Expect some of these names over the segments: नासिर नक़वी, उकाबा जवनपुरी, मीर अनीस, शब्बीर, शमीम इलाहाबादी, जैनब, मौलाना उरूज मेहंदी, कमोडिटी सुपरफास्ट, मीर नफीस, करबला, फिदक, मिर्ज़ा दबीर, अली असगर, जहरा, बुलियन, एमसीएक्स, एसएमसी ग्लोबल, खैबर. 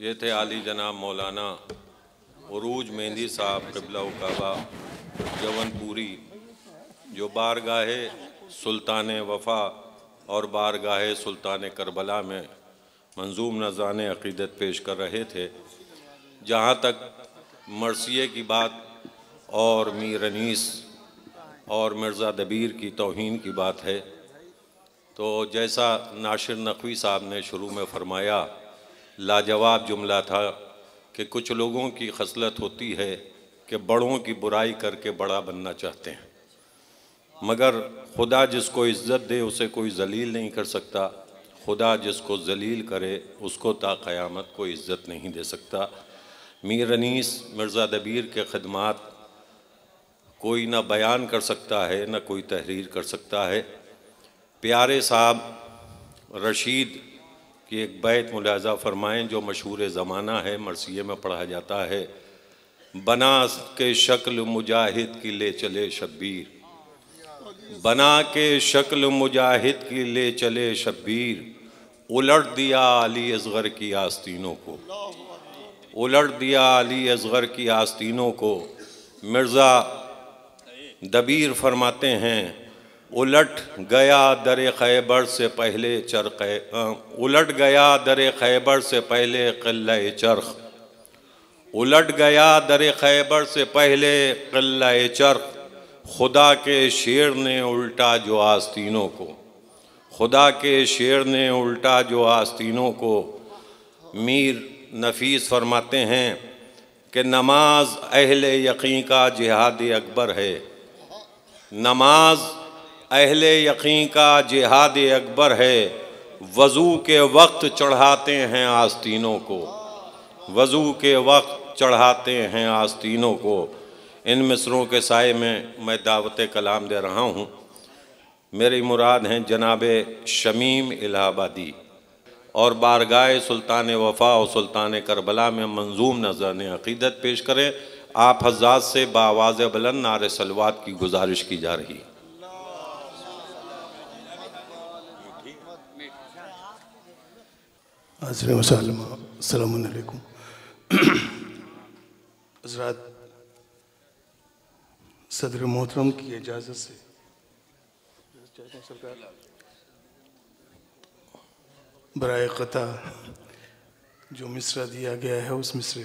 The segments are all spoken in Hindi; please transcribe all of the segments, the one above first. ये थे आली जनाब मौलाना उरूज मेहंदी साहब क़िबला उकाबा जवनपुरी, जो बारगाहे सुल्तान वफ़ा और बारगाहे सुल्तान करबला में मंजूम नज़ान अक़ीदत पेश कर रहे थे। जहाँ तक मरसिए की बात और मीर अनीस और मिर्ज़ा दबीर की तौहीन की बात है, तो जैसा नासिर नक़वी साहब ने शुरू में फरमाया, लाजवाब जुमला था कि कुछ लोगों की खसलत होती है कि बड़ों की बुराई करके बड़ा बनना चाहते हैं, मगर खुदा जिसको इज़्ज़त दे उसे कोई जलील नहीं कर सकता, खुदा जिसको जलील करे उसको ता क़यामत कोई इज़्ज़त नहीं दे सकता। मीर अनीस मिर्ज़ा दबीर के ख़िदमात कोई ना बयान कर सकता है ना कोई तहरीर कर सकता है। प्यारे साहब रशीद कि एक बैत मुलाजा फरमाएँ जो मशहूर ज़माना है, मरसिए में पढ़ा जाता है। बना के शक्ल मुजाहिद की ले चले शब्बीर, बना के शक्ल मुजाहिद की ले चले शब्बीर, उलट दिया अली असगर की आस्तीनों को, उलट दिया अली असगर की आस्तीनों को। मिर्ज़ा दबीर फरमाते हैं, उलट गया दर खैबर से पहले चरख, उलट गया दर खैबर से पहले क़िल्ला-ए चरख, उलट गया दर खैबर से पहले क़िल्ला-ए चरख, खुदा के शेर ने उल्टा जो आस्तीनों को, खुदा के शेर ने उल्टा जो आस्तीनों को। मीर नफीस फरमाते हैं कि नमाज अहले यकीन का जिहाद अकबर है, नमाज अहले यकीन का जिहाद अकबर है, वज़ू के वक्त चढ़ाते हैं आस्तीनों को, वज़ू के वक्त चढ़ाते हैं आस्तीनों को। इन मिसरों के साए में मैं दावत कलाम दे रहा हूँ। मेरी मुराद हैं जनाब शमीम इलाहाबादी और बारगाह सुल्तान वफ़ा और सुल्तान करबला में मंजूम नज़ान अक़ीदत पेश करें। आप हज़रात से बावाज़ बुलंद नारे सलवात की गुजारिश की जा रही है। अस्सलामुअलैकुम हज़रात, सदर मोहतरम की इजाज़त से बराए क़ता जो मिसरा दिया गया है उस मिसरे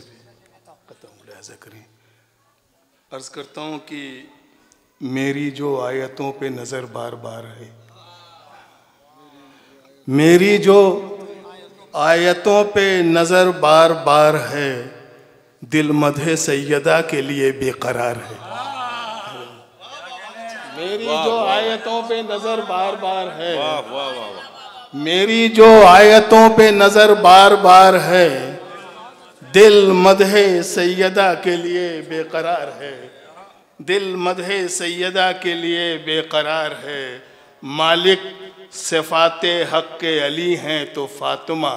पर क़ता मुलाहज़ा करें। अर्ज़ करता हूँ कि मेरी जो आयतों पे नज़र बार बार है, मेरी जो आयतों पे नज़र बार बार है, दिल मदहे सैयदा के लिए बेकरार है। मेरी जो आयतों पे नज़र बार बार है, मेरी जो आयतों पे नज़र बार बार है, दिल मदहे सैयदा के लिए बेकरार है, दिल मदहे सैयदा के लिए बेकरार है। मालिक सिफ़ाते हक़ के अली हैं तो फ़ातिमा,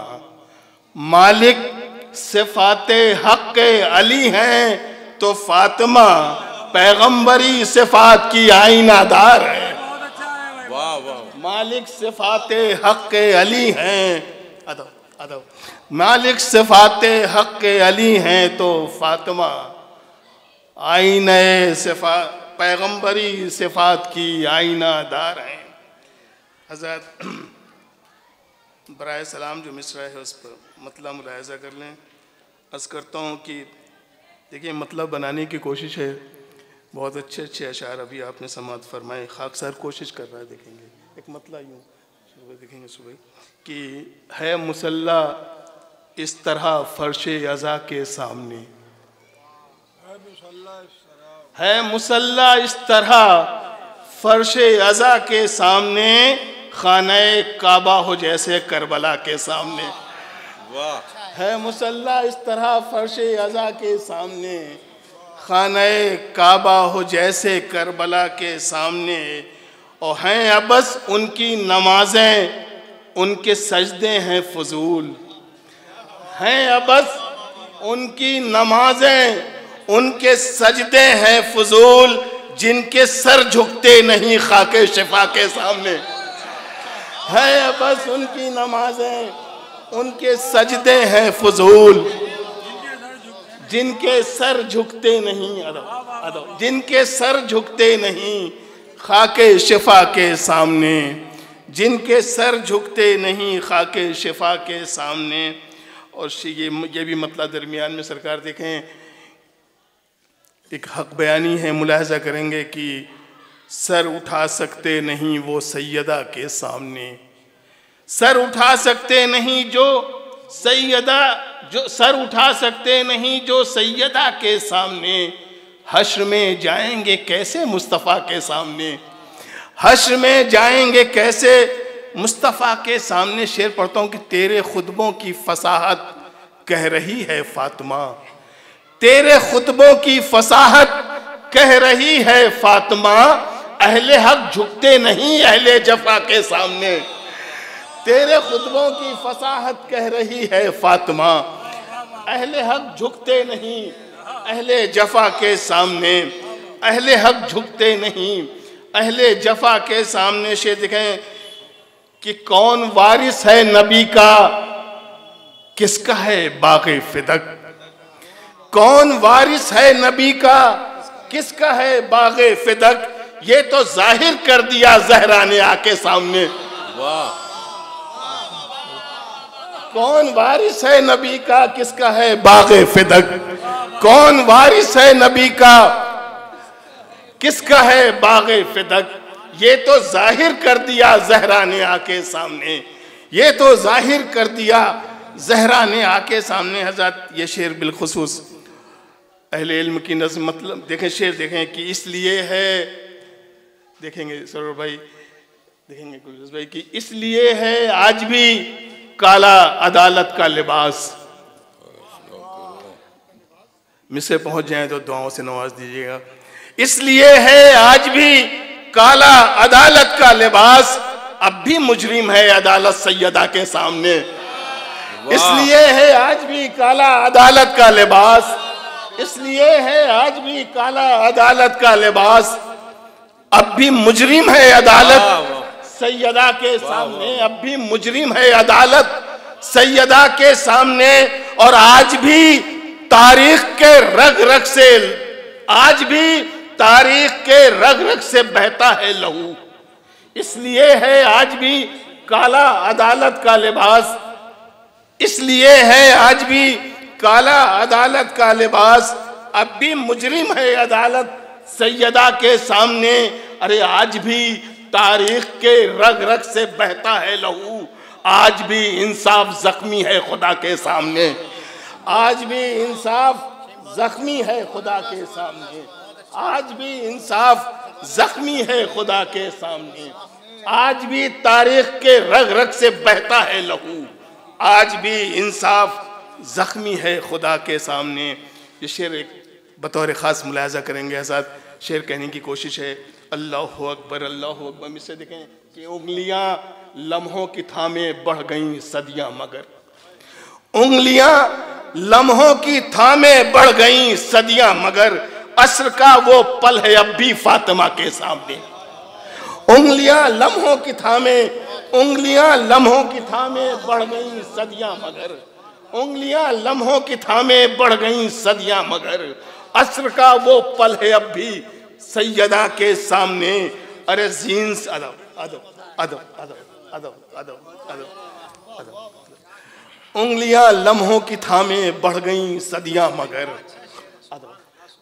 मालिक सिफ़ाते हक़ के अली हैं तो फ़ातिमा पैगम्बरी सिफ़ात की आईनादार है। वाह वाह, मालिक सिफ़ाते हक़ के अली हैं, अदब अदब, मालिक सिफ़ाते हक़ के अली हैं तो फ़ातिमा आईने सिफ़ात पैगम्बरी सिफ़ात की आईनादार हैं। हज़रात बराए सलाम जो मिसरा है उस पर मतलब मुलाहज़ा कर लें। अर्ज़ करता हूँ कि देखिए मतलब बनाने की कोशिश है, बहुत अच्छे अच्छे अशार अभी आपने समाअत फरमाए, खाकसार कोशिश कर रहा है। देखेंगे एक मतला यूँ सुबह देखेंगे सुबह कि है मुसल्ला इस तरह फर्श अज़ा के सामने, है मुसल्ला इस तरह फर्श अज़ा के सामने, खाने काबा हो जैसे करबला के सामने। वाह, है मुसल्ला इस तरह फर्श अज़ा के सामने, खाने काबा हो जैसे करबला के सामने, और हैं अबस उनकी नमाजें उनके सजदे हैं फजूल, हैं अबस उनकी नमाजें उनके सजदे हैं फजूल, जिनके सर झुकते नहीं खाके शिफा के सामने, है बस उनकी नमाजें उनके सजदे हैं फजूल, जिनके सर झुकते नहीं, जिनके सर झुकते नहीं खाके शिफा के सामने, जिनके सर झुकते नहीं खाके शिफा के सामने। और ये भी मतला दरमियान में सरकार देखें एक हक बयानी है, मुलाहजा करेंगे कि सर उठा सकते नहीं वो सैयदा के सामने, सर उठा सकते नहीं जो सैयदा, जो सर उठा सकते नहीं जो सैयदा के सामने, हश्र में जाएंगे कैसे मुस्तफ़ा के सामने, हश्र में जाएंगे कैसे मुस्तफ़ा के सामने। शेर पढ़ता हूँ कि तेरे खुतबों की फसाहत कह रही है फातिमा, तेरे खुतबों की फसाहत कह रही है फातिमा, अहले हक झुकते नहीं अहले जफा के सामने। तेरे खुतबों की फसाहत कह रही है फातिमा, अहले हक झुकते नहीं अहले जफा के सामने, अहले हक झुकते नहीं अहले जफा के सामने। शेर दिखें कि कौन वारिस है नबी का किसका है बाग़े फिदक, कौन वारिस है नबी का किसका है बाग़े फिदक, ये तो जाहिर कर दिया जहरा ने आके सामने। वाह, कौन वारिस है नबी का किसका है बाग़े फिदक, कौन वारिस है नबी का किसका है बाग़े फिदक, ये तो जाहिर कर दिया जहरा ने आके सामने, ये तो जाहिर कर दिया जहरा ने आके सामने। हजरत ये शेर बिलखुसूस अहले इल्म की नज़्म, मतलब देखें शेर देखें कि इसलिए है, देखेंगे सरोवर भाई, देखेंगे गुलज़ भाई कि इसलिए है आज भी काला अदालत का लिबास। मिस्र पहुंच जाएं तो दुआओं से नवाज दीजिएगा। इसलिए है आज भी काला अदालत का लिबास, अब भी मुजरिम है अदालत सैयदा के सामने। इसलिए है आज भी काला अदालत का लिबास, इसलिए है आज भी काला अदालत का लिबास, अब भी मुजरिम है अदालत सैयदा के सामने, अब भी मुजरिम है अदालत सैयदा के सामने। और आज भी तारीख के रग रग से, आज भी तारीख के रग रग से बहता है लहू, इसलिए है आज भी काला अदालत का लिबास, इसलिए है आज भी काला अदालत का लिबास, अब भी मुजरिम है अदालत सैयदा के सामने। अरे आज भी तारीख के रग रग से बहता है लहू, आज भी इंसाफ जख्मी है खुदा के सामने, आज भी इंसाफ जख्मी है खुदा के सामने, आज भी इंसाफ जख्मी है खुदा के सामने, आज भी तारीख के रग रग से बहता है लहू, आज भी इंसाफ जख्मी है खुदा के सामने। ये शेर एक बतौर ख़ास मुलाहजा करेंगे साथ शेर कहने की कोशिश है। अल्लाह अकबर, अल्लाह अकबर। मुझसे देखें कि उंगलियां लम्हों की थामे बढ़ गईं सदियां मगर, उंगलियां लम्हों की थामे बढ़ गईं सदियां मगर, असर का वो पल है अब भी फातिमा के सामने। उंगलियां लम्हों की थामे, उंगलियां लम्हों की थामे बढ़ गईं सदियां मगर, उंगलियां लम्हों की थामे बढ़ गईं सदियां मगर, असर का वो पल है अब भी सैयदा के सामने। अरे जींस अदब अदब अदब अदब अदब अदब अदब अदब, उंगलियां लम्हों की थामे बढ़ गईं सदियां मगर,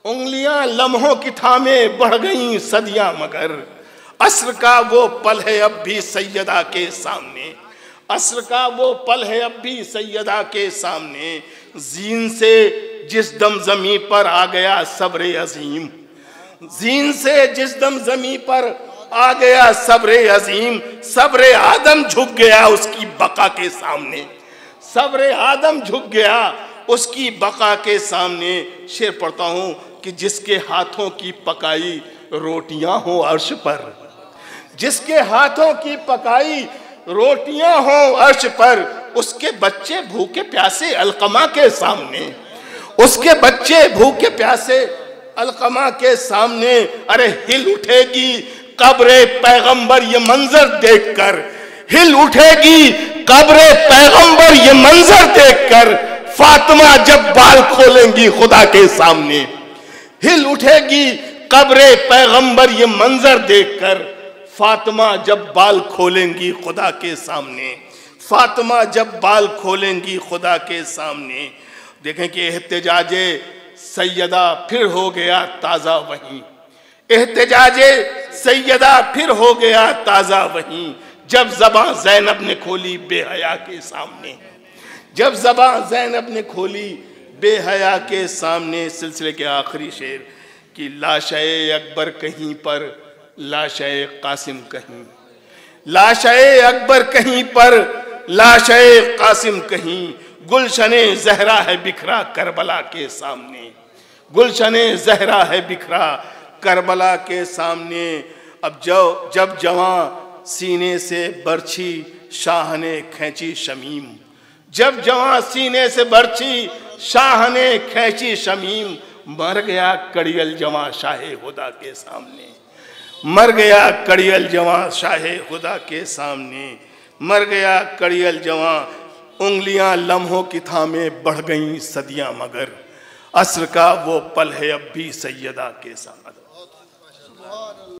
उंगलियां लम्हों की थामे बढ़ गईं सदियां मगर, असर का वो पल है अब भी सैयदा के सामने, असर का वो पल है अब भी सैयदा के सामने। जीन से जिस दम जमी पर आ गया सब्र अजीम, जीन से जिस दम जमी पर आ गया सब्र अजीम, सब्र आदम झुक गया उसकी बका के सामने, सब्र आदम झुक गया उसकी बका के सामने। शेर पढ़ता हूँ कि जिसके हाथों की पकाई रोटियाँ हों अर्श पर, जिसके हाथों की पकाई रोटियाँ हों अर्श पर, उसके बच्चे भूखे प्यासे अलकमा के सामने, उसके बच्चे भूखे प्यासे अलकमा के सामने। अरे हिल उठेगी कब्र पैगंबर ये मंजर देखकर, हिल उठेगी कब्र पैगंबर ये मंजर देखकर फातिमा जब बाल खोलेंगी खुदा के सामने, हिल उठेगी कब्र पैगंबर ये मंजर देखकर फातिमा जब बाल खोलेंगी खुदा के सामने, फातिमा जब बाल खोलेंगी खुदा के सामने। देखें कि एहतजाजे सैयदा फिर हो गया ताज़ा वहीं, एहतजाजे सैयदा फिर हो गया ताज़ा वहीं। जब ज़बां जैनब ने खोली बेहया के सामने, जब ज़बां जैनब ने खोली बेहया के सामने। सिलसिले के आखिरी शेर कि लाशे अकबर कहीं पर लाशे कासिम कहीं, लाशे अकबर कहीं पर लाशे कासिम कहीं। गुलशने जहरा है बिखरा करबला के सामने, गुलशने जहरा है बिखरा करबला के सामने। अब जब जवां सीने से बरछी शाह ने खींची शमीम, जब जवां सीने से बरछी शाह ने खींची शमीम। मर गया कड़ियल जवां शाहे खुदा के सामने, मर गया कड़ियल जवां शाहे खुदा के सामने। मर गया कड़ियल जवां। उंगलियां लम्हों की थामे बढ़ गईं सदियां मगर असर का वो पल है अब भी सैयदा के सामने।